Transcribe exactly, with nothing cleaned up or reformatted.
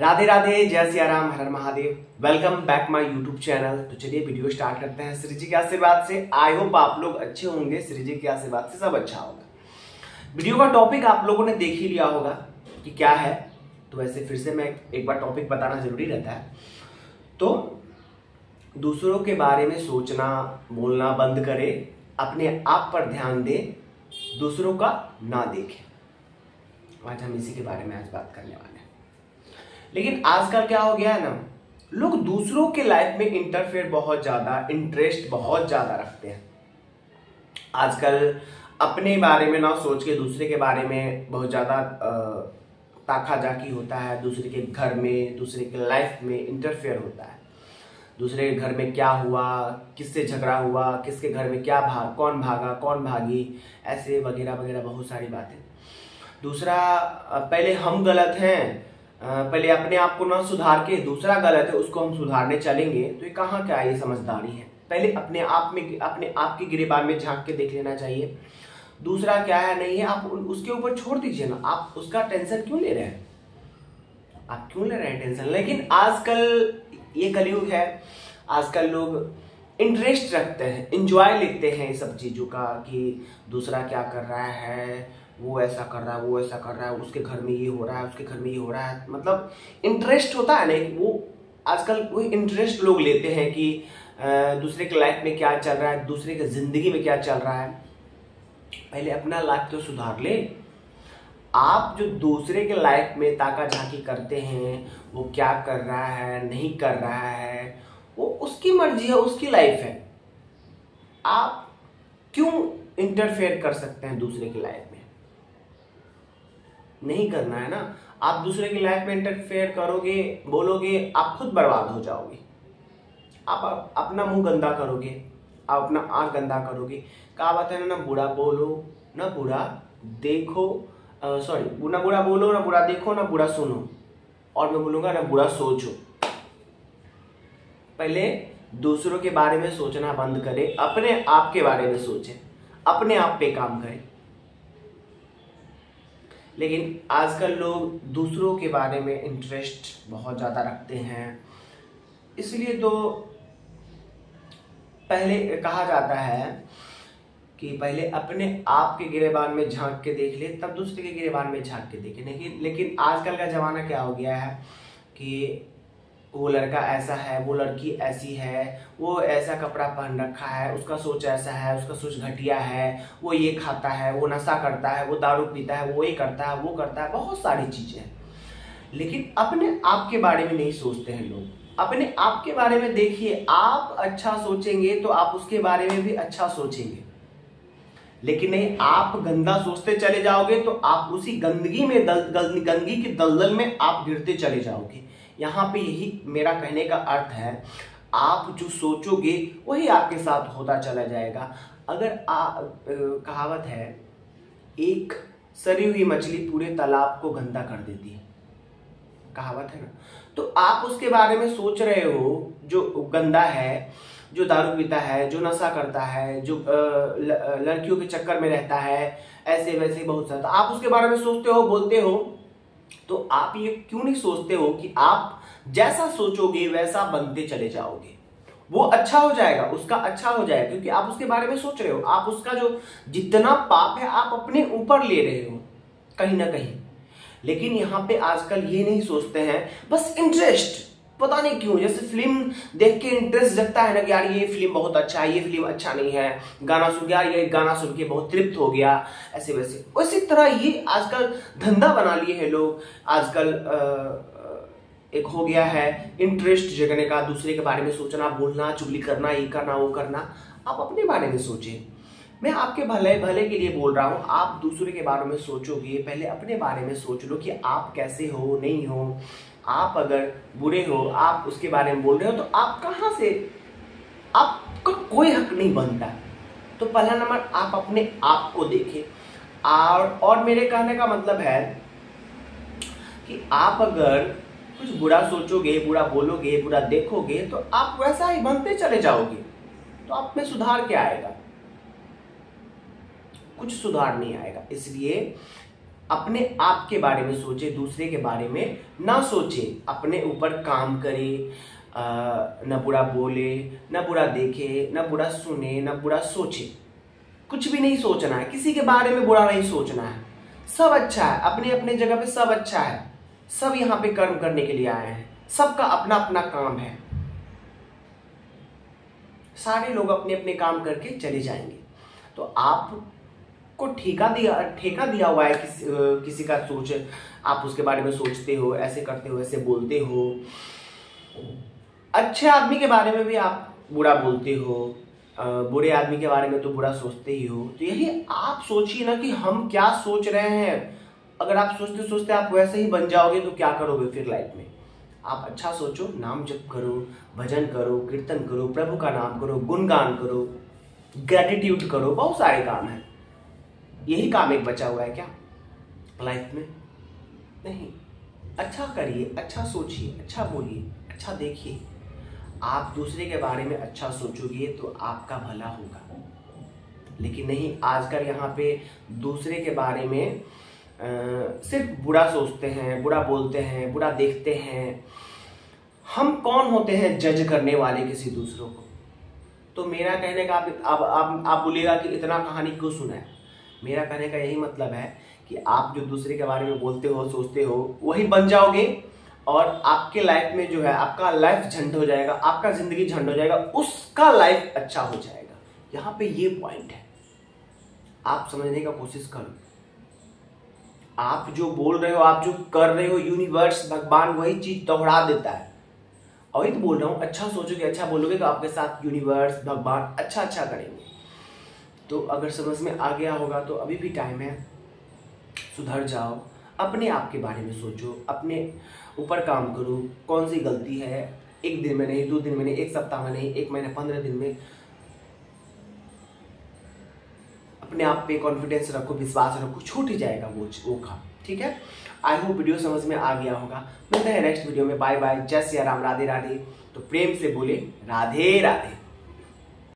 राधे राधे, जय सिया राम, हर हर Mahadev. Welcome back my YouTube channel. तो चलिए वीडियो स्टार्ट करते हैं श्री जी के आशीर्वाद से। आई होप आप लोग अच्छे होंगे, श्री जी के आशीर्वाद से सब अच्छा होगा। वीडियो का टॉपिक आप लोगों ने देख ही लिया होगा कि क्या है, तो वैसे फिर से मैं एक बार टॉपिक बताना जरूरी रहता है। तो दूसरों के बारे में सोचना बोलना बंद करें, अपने आप पर ध्यान दें, दूसरों का ना देखें। आज हम इसी के बारे में आज बात करने वाले हैं। लेकिन आजकल क्या हो गया है ना, लोग दूसरों के लाइफ में इंटरफेयर बहुत ज़्यादा, इंटरेस्ट बहुत ज़्यादा रखते हैं। आजकल अपने बारे में ना सोच के दूसरे के बारे में बहुत ज़्यादा ताका झाकी होता है। दूसरे के घर में, दूसरे के लाइफ में इंटरफेयर होता है। दूसरे के घर में क्या हुआ, किससे झगड़ा हुआ, किसके घर में क्या भाग, कौन भागा, कौन भागी, ऐसे वगैरह वगैरह बहुत सारी बातें। दूसरा, पहले हम गलत हैं, पहले अपने आप को ना सुधार के दूसरा गलत है उसको हम सुधारने चलेंगे, तो ये कहाँ क्या ये समझदारी है। पहले अपने आप में, अपने आप की गिरेबान में झांक के देख लेना चाहिए दूसरा क्या है नहीं है। आप उसके ऊपर छोड़ दीजिए ना, आप उसका टेंशन क्यों ले रहे हैं, आप क्यों ले रहे हैं टेंशन। लेकिन आजकल ये कलयुग है, आजकल लोग इंटरेस्ट रखते हैं, इंजॉय लेते हैं इस सब चीज़ों का, कि दूसरा क्या कर रहा है, वो ऐसा कर रहा है, वो ऐसा कर रहा है, उसके घर में ये हो रहा है, उसके घर में ये हो रहा है। मतलब इंटरेस्ट होता है ना, वो आजकल वो इंटरेस्ट लोग लेते हैं कि दूसरे के लाइफ में क्या चल रहा है, दूसरे के ज़िंदगी में क्या चल रहा है। पहले अपना लाइफ तो सुधार ले। आप जो दूसरे के लाइफ में ताका झांकी करते हैं, वो क्या कर रहा है, नहीं कर रहा है, वो उसकी मर्जी है, उसकी लाइफ है। आप क्यों इंटरफेयर कर सकते हैं दूसरे की लाइफ में, नहीं करना है ना। आप दूसरे की लाइफ में इंटरफेयर करोगे, बोलोगे, आप खुद बर्बाद हो जाओगे। आप अपना मुंह गंदा करोगे, आप अपना आँख गंदा करोगे। कहा बात है ना, ना बुरा बोलो ना बुरा देखो, सॉरी ना बुरा बोलो ना बुरा देखो ना बुरा सुनो, और मैं बोलूँगा ना बुरा सोचो। पहले दूसरों के बारे में सोचना बंद करें, अपने आप के बारे में सोचें, अपने आप पे काम करें। लेकिन आजकल लोग दूसरों के बारे में इंटरेस्ट बहुत ज़्यादा रखते हैं, इसलिए तो पहले कहा जाता है कि पहले अपने आप के गिरेबान में झांक के देख ले, तब दूसरे के गिरेबान में झांक के देखे। लेकिन लेकिन आजकल का ज़माना क्या हो गया है कि वो लड़का ऐसा है, वो लड़की ऐसी है, वो ऐसा कपड़ा पहन रखा है, उसका सोच ऐसा है, उसका सोच घटिया है, वो ये खाता है, वो नशा करता है, वो दारू पीता है, वो ये करता है, वो करता है, बहुत सारी चीज़ें हैं। लेकिन अपने आप के बारे में नहीं सोचते हैं लोग। अपने आप के बारे में देखिए, आप अच्छा सोचेंगे तो आप उसके बारे में भी अच्छा सोचेंगे। लेकिन नहीं, आप गंदा सोचते चले जाओगे तो आप उसी गंदगी में, गंदगी के दलदल में आप गिरते चले जाओगे। यहाँ पे यही मेरा कहने का अर्थ है, आप जो सोचोगे वही आपके साथ होता चला जाएगा। अगर आ, कहावत है, एक सड़ी हुई मछली पूरे तालाब को गंदा कर देती है, कहावत है ना। तो आप उसके बारे में सोच रहे हो जो गंदा है, जो दारू पीता है, जो नशा करता है, जो लड़कियों के चक्कर में रहता है, ऐसे वैसे बहुत ज़्यादा आप उसके बारे में सोचते हो, बोलते हो। तो आप ये क्यों नहीं सोचते हो कि आप जैसा सोचोगे वैसा बनते चले जाओगे, वो अच्छा हो जाएगा, उसका अच्छा हो जाएगा, क्योंकि आप उसके बारे में सोच रहे हो। आप उसका जो जितना पाप है आप अपने ऊपर ले रहे हो कहीं ना कहीं। लेकिन यहाँ पे आजकल ये नहीं सोचते हैं, बस इंटरेस्ट, पता नहीं क्यों, जैसे फिल्म देख के इंटरेस्ट लगता है ना कि यार ये फिल्म बहुत अच्छा है, ये फिल्म अच्छा नहीं है, गाना सुन गया, ये गाना सुन के बहुत तृप्त हो गया, ऐसे वैसे। उसी तरह ये आजकल धंधा बना लिए हैं लोग। आजकल एक हो गया है इंटरेस्ट जगने का, दूसरे के बारे में सोचना, बोलना, चुगली करना, ये करना, वो करना। आप अपने बारे में सोचें। मैं आपके भले भले के लिए बोल रहा हूँ। आप दूसरे के बारे में सोचोगे, पहले अपने बारे में सोच लो कि आप कैसे हो, नहीं हो। आप अगर बुरे हो, आप उसके बारे में बोल रहे हो, तो आप कहाँ से, आपका कोई हक नहीं बनता। तो पहला नंबर आप अपने आप को देखें। और और मेरे कहने का मतलब है कि आप अगर कुछ बुरा सोचोगे, बुरा बोलोगे, बुरा देखोगे, तो आप वैसा ही बनते चले जाओगे। तो आप में सुधार क्या आएगा, कुछ सुधार नहीं आएगा। इसलिए अपने आप के बारे में सोचे, दूसरे के बारे में ना सोचे, अपने ऊपर काम करे, ना बुरा बोले, ना बुरा देखे, ना बुरा सुने, ना बुरा सोचे। कुछ भी नहीं सोचना है, किसी के बारे में बुरा नहीं सोचना है। सब अच्छा है, अपने अपने जगह पे सब अच्छा है। सब यहाँ पे कर्म करने के लिए आए हैं, सबका अपना अपना काम है। सारे लोग अपने अपने काम करके चले जाएंगे। तो आप को ठेका दिया ठेका दिया हुआ है किस, किसी का सोच, आप उसके बारे में सोचते हो, ऐसे करते हो, ऐसे बोलते हो। अच्छे आदमी के बारे में भी आप बुरा बोलते हो, बुरे आदमी के बारे में तो बुरा सोचते ही हो। तो यही आप सोचिए ना कि हम क्या सोच रहे हैं। अगर आप सोचते सोचते आप वैसे ही बन जाओगे तो क्या करोगे फिर लाइफ में। आप अच्छा सोचो, नाम जप करो, भजन करो, कीर्तन करो, प्रभु का नाम करो, गुणगान करो, ग्रेटिट्यूड करो, बहुत सारे काम हैं। यही काम एक बचा हुआ है क्या लाइफ में? नहीं। अच्छा करिए, अच्छा सोचिए, अच्छा बोलिए, अच्छा देखिए। आप दूसरे के बारे में अच्छा सोचोगे तो आपका भला होगा। लेकिन नहीं, आजकल यहाँ पे दूसरे के बारे में आ, सिर्फ बुरा सोचते हैं, बुरा बोलते हैं, बुरा देखते हैं। हम कौन होते हैं जज करने वाले किसी दूसरों को? तो मेरा कहने का आप आप आप, आप बोलिएगा कि इतना कहानी क्यों सुना है। मेरा कहने का यही मतलब है कि आप जो दूसरे के बारे में बोलते हो, सोचते हो, वही बन जाओगे। और आपके लाइफ में जो है आपका लाइफ झंड हो जाएगा, आपका जिंदगी झंड हो जाएगा, उसका लाइफ अच्छा हो जाएगा। यहाँ पे ये पॉइंट है, आप समझने का कोशिश करो। आप जो बोल रहे हो, आप जो कर रहे हो, यूनिवर्स भगवान वही चीज दोहरा देता है। और ये तो बोल रहा हूँ, अच्छा सोचोगे, अच्छा बोलोगे तो आपके साथ यूनिवर्स भगवान अच्छा अच्छा करेंगे। तो अगर समझ में आ गया होगा तो अभी भी टाइम है, सुधर जाओ। अपने आप के बारे में सोचो, अपने ऊपर काम करो। कौन सी गलती है, एक दिन में नहीं, दो दिन में नहीं, एक सप्ताह में नहीं, एक महीने, पंद्रह दिन में। अपने आप पे कॉन्फिडेंस रखो, विश्वास रखो, छूट ही जाएगा वो वो काम। ठीक है, आई होप वीडियो समझ में आ गया होगा। मिलते हैं नेक्स्ट वीडियो में। बाय बाय, जय सिया राम, राधे राधे। तो प्रेम से बोले राधे राधे।